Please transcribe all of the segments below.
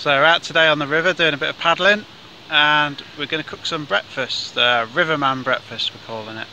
So we're out today on the river doing a bit of paddling, and we're going to cook some breakfast, the Riverman breakfast we're calling it.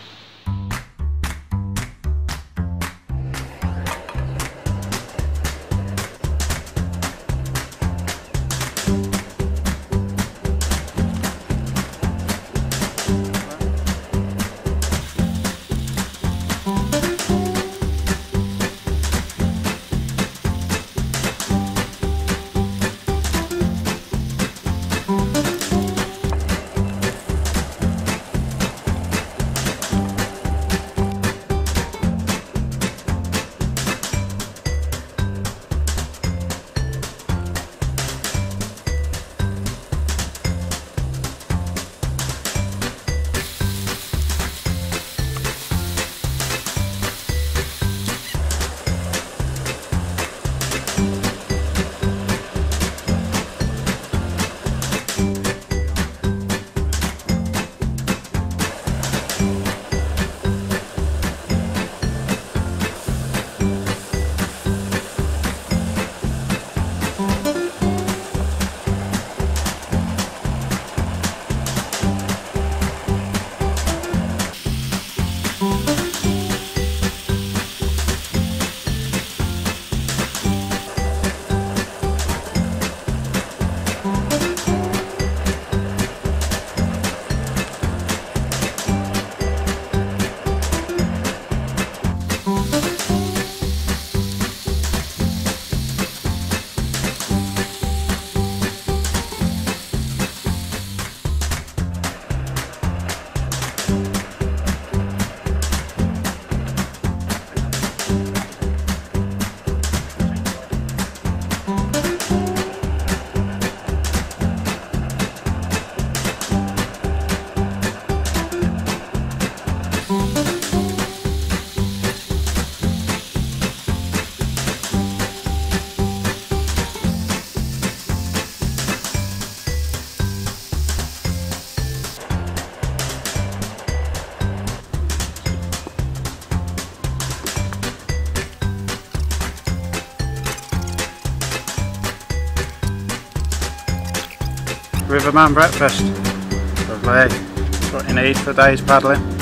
Riverman breakfast, lovely, what you need for a day's paddling.